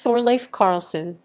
Thorleif Karlsen.